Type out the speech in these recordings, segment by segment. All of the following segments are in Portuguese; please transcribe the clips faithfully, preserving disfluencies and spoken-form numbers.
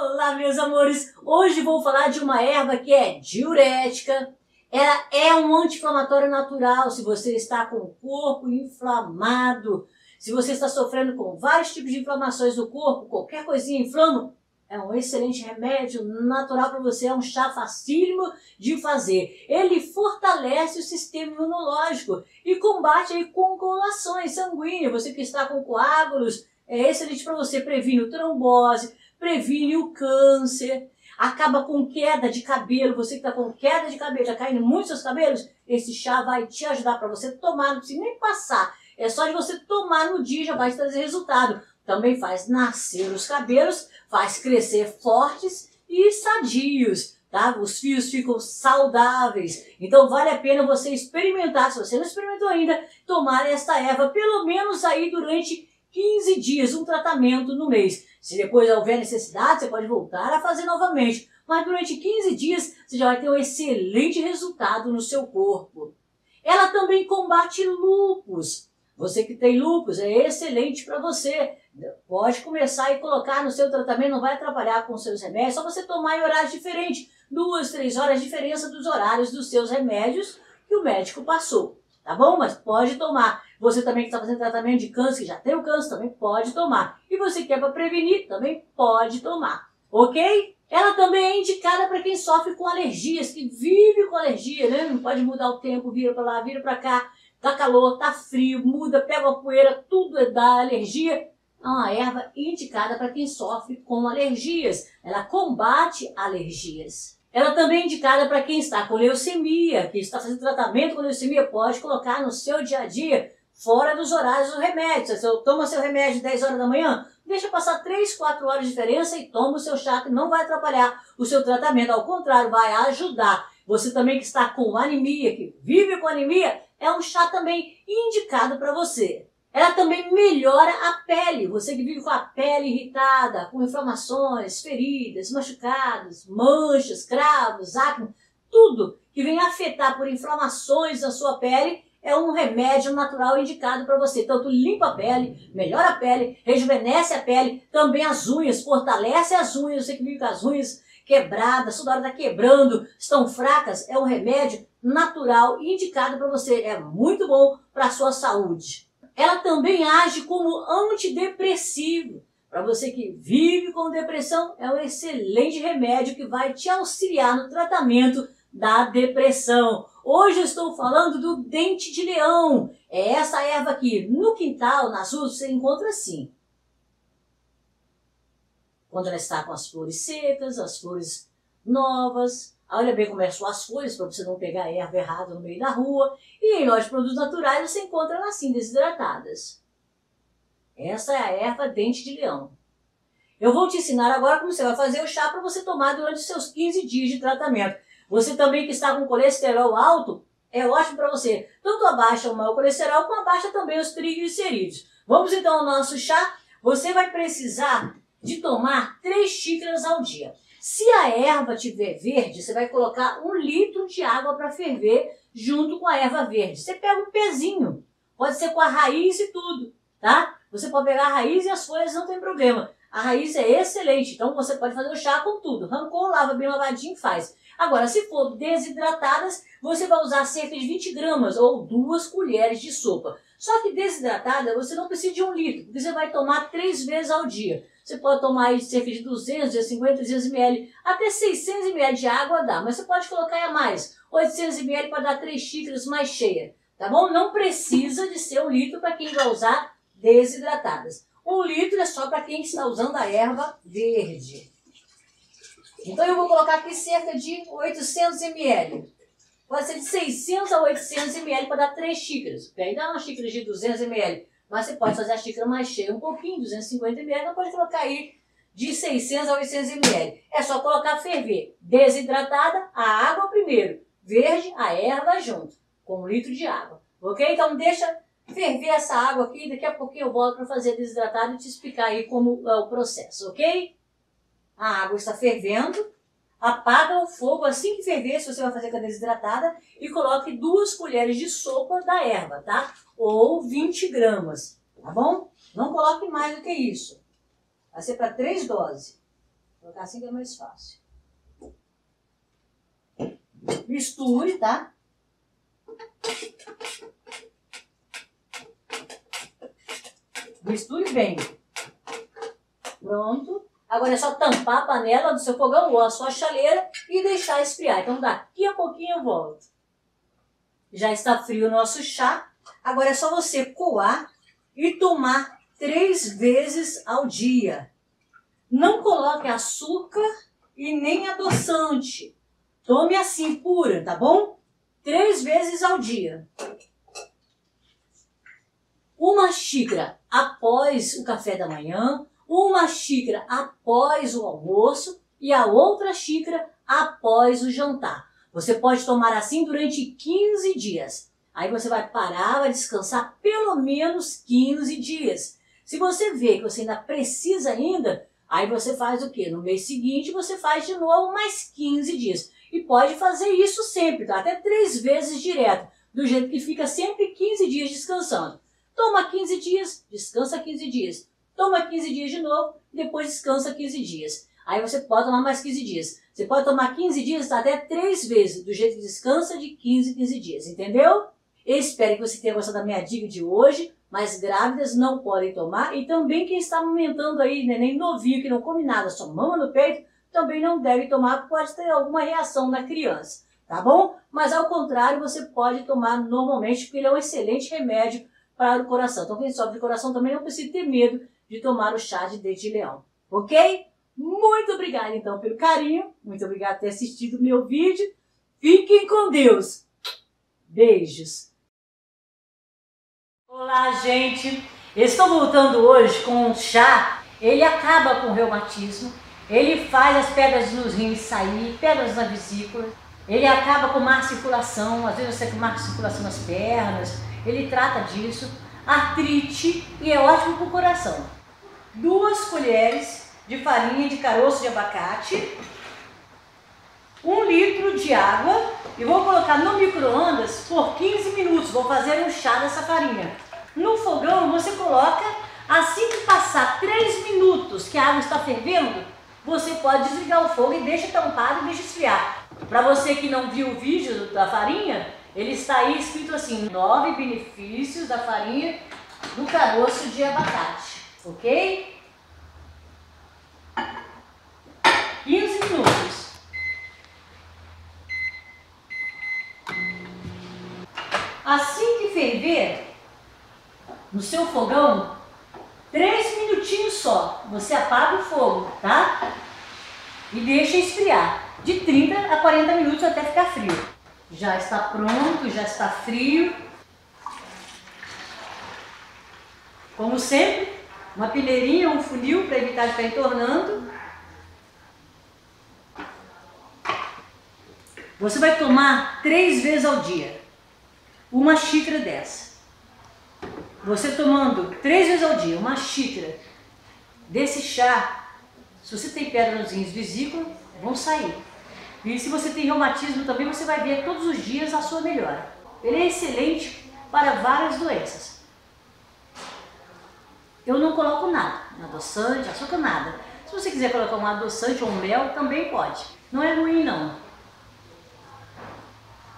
Olá, meus amores! Hoje vou falar de uma erva que é diurética. Ela é um anti-inflamatório natural. Se você está com o corpo inflamado, se você está sofrendo com vários tipos de inflamações no corpo, qualquer coisinha inflama, é um excelente remédio natural para você. É um chá facílimo de fazer. Ele fortalece o sistema imunológico e combate aí coagulações sanguíneas. Você que está com coágulos, é excelente para você. Previne o trombose, previne o câncer, acaba com queda de cabelo. Você que está com queda de cabelo, já caindo muitos seus cabelos, esse chá vai te ajudar para você tomar, não precisa nem passar. É só de você tomar no dia, já vai te trazer resultado. Também faz nascer os cabelos, faz crescer fortes e sadios, tá? Os fios ficam saudáveis. Então vale a pena você experimentar, se você não experimentou ainda, tomar esta erva, pelo menos aí durante quinze dias, um tratamento no mês. Se depois houver necessidade, você pode voltar a fazer novamente. Mas durante quinze dias, você já vai ter um excelente resultado no seu corpo. Ela também combate lúpus. Você que tem lúpus, é excelente para você. Pode começar e colocar no seu tratamento, não vai atrapalhar com os seus remédios. Só você tomar em horários diferentes, duas, três horas de diferença dos horários dos seus remédios que o médico passou. Tá bom? Mas pode tomar. Você também que está fazendo tratamento de câncer, que já tem o câncer, também pode tomar. E você que é para prevenir, também pode tomar. Ok? Ela também é indicada para quem sofre com alergias, que vive com alergia, né? Não pode mudar o tempo, vira para lá, vira para cá. Tá calor, tá frio, muda, pega a poeira, tudo é da alergia. É uma erva indicada para quem sofre com alergias. Ela combate alergias. Ela também é indicada para quem está com leucemia, que está fazendo tratamento com leucemia, pode colocar no seu dia a dia, fora dos horários do remédio. Se você toma seu remédio dez horas da manhã, deixa passar três, quatro horas de diferença e toma o seu chá, que não vai atrapalhar o seu tratamento, ao contrário, vai ajudar. Você também que está com anemia, que vive com anemia, é um chá também indicado para você. Ela também melhora a pele. Você que vive com a pele irritada, com inflamações, feridas, machucados, manchas, cravos, acne, tudo que vem afetar por inflamações na sua pele é um remédio natural indicado para você. Tanto limpa a pele, melhora a pele, rejuvenesce a pele, também as unhas, fortalece as unhas. Você que vive com as unhas quebradas, toda hora está quebrando, estão fracas, é um remédio natural indicado para você. É muito bom para a sua saúde. Ela também age como antidepressivo. Para você que vive com depressão, é um excelente remédio que vai te auxiliar no tratamento da depressão. Hoje eu estou falando do dente de leão. É essa erva aqui. No quintal, nas ruas, você encontra assim. Quando ela está com as flores secas, as flores novas. Olha bem como é suas folhas, para você não pegar erva errada no meio da rua. E em lojas de produtos naturais você encontra elas assim, desidratadas. Essa é a erva dente de leão. Eu vou te ensinar agora como você vai fazer o chá para você tomar durante os seus quinze dias de tratamento. Você também que está com colesterol alto, é ótimo para você. Tanto abaixa o mau colesterol, como abaixa também os triglicerídeos. Vamos então ao nosso chá. Você vai precisar de tomar três xícaras ao dia. Se a erva tiver verde, você vai colocar um litro de água para ferver junto com a erva verde. Você pega um pezinho, pode ser com a raiz e tudo, tá? Você pode pegar a raiz e as folhas, não tem problema. A raiz é excelente, então você pode fazer o chá com tudo. Arrancou, lava bem lavadinho e faz. Agora, se for desidratadas, você vai usar cerca de vinte gramas ou duas colheres de sopa. Só que desidratada, você não precisa de um litro, porque você vai tomar três vezes ao dia. Você pode tomar aí cerca de duzentos, duzentos e cinquenta, trezentos mililitros, até seiscentos mililitros de água dá. Mas você pode colocar a mais, oitocentos mililitros para dar três xícaras mais cheia, tá bom? Não precisa de ser um litro para quem vai usar desidratadas. Um litro é só para quem está usando a erva verde. Então eu vou colocar aqui cerca de oitocentos mililitros. Pode ser de seiscentos a oitocentos mililitros para dar três xícaras. Aí dá uma xícara de duzentos mililitros. Mas você pode fazer a xícara mais cheia um pouquinho, duzentos e cinquenta mililitros, mas pode colocar aí de seiscentos a oitocentos mililitros. É só colocar ferver. Desidratada, a água primeiro. Verde, a erva junto, com um litro de água. Ok? Então deixa ferver essa água aqui, daqui a pouquinho eu volto para fazer desidratada e te explicar aí como é o processo, ok? A água está fervendo. Apaga o fogo assim que ferver, se você vai fazer com a desidratada, e coloque duas colheres de sopa da erva, tá? Ou vinte gramas, tá bom? Não coloque mais do que isso. Vai ser para três doses. Colocar assim que é mais fácil. Misture, tá? Misture bem. Pronto. Agora é só tampar a panela do seu fogão ou a sua chaleira e deixar esfriar. Então daqui a pouquinho eu volto. Já está frio o nosso chá. Agora é só você coar e tomar três vezes ao dia. Não coloque açúcar e nem adoçante. Tome assim, pura, tá bom? Três vezes ao dia. Uma xícara após o café da manhã, uma xícara após o almoço e a outra xícara após o jantar. Você pode tomar assim durante quinze dias. Aí você vai parar, vai descansar pelo menos quinze dias. Se você vê que você ainda precisa ainda, aí você faz o quê? No mês seguinte você faz de novo mais quinze dias. E pode fazer isso sempre, tá? Até três vezes direto, do jeito que fica sempre quinze dias descansando. Toma quinze dias, descansa quinze dias. Toma quinze dias de novo, depois descansa quinze dias. Aí você pode tomar mais quinze dias. Você pode tomar quinze dias até três vezes, do jeito que descansa de quinze em quinze dias, entendeu? Eu espero que você tenha gostado da minha dica de hoje, mas grávidas não podem tomar. E também quem está amamentando aí, neném novinho, que não come nada, só mama no peito, também não deve tomar, pode ter alguma reação na criança, tá bom? Mas ao contrário, você pode tomar normalmente, porque ele é um excelente remédio para o coração. Então quem sofre de coração também não precisa ter medo de tomar o chá de dente de leão, ok? Muito obrigada, então, pelo carinho. Muito obrigada por ter assistido o meu vídeo. Fiquem com Deus. Beijos. Olá, gente. Estou voltando hoje com um chá. Ele acaba com o reumatismo. Ele faz as pedras nos rins sair, pedras na vesícula. Ele acaba com má circulação. Às vezes você tem má circulação nas pernas. Ele trata disso. Artrite e é ótimo para o coração. Duas colheres de farinha de caroço de abacate, um litro de água e vou colocar no micro-ondas por quinze minutos, vou fazer um chá dessa farinha. No fogão você coloca, assim que passar três minutos que a água está fervendo, você pode desligar o fogo e deixa tampado e deixa esfriar. Para você que não viu o vídeo da farinha, ele está aí escrito assim, nove benefícios da farinha do caroço de abacate, ok? quinze minutos. Assim que ferver no seu fogão, três minutinhos só, você apaga o fogo, tá? E deixa esfriar, de trinta a quarenta minutos até ficar frio. Já está pronto, já está frio. Como sempre, uma peneirinha, um funil para evitar de ficar entornando. Você vai tomar três vezes ao dia, uma xícara dessa. Você tomando três vezes ao dia, uma xícara desse chá, se você tem pedra nos rins, vesícula, vão sair. E se você tem reumatismo também, você vai ver todos os dias a sua melhora. Ele é excelente para várias doenças. Eu não coloco nada, adoçante, açúcar, nada. Se você quiser colocar um adoçante ou um mel, também pode. Não é ruim, não.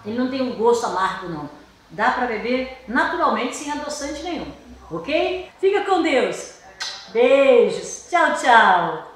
Ele não tem um gosto amargo, não. Dá para beber naturalmente, sem adoçante nenhum. Ok? Fica com Deus. Beijos. Tchau, tchau.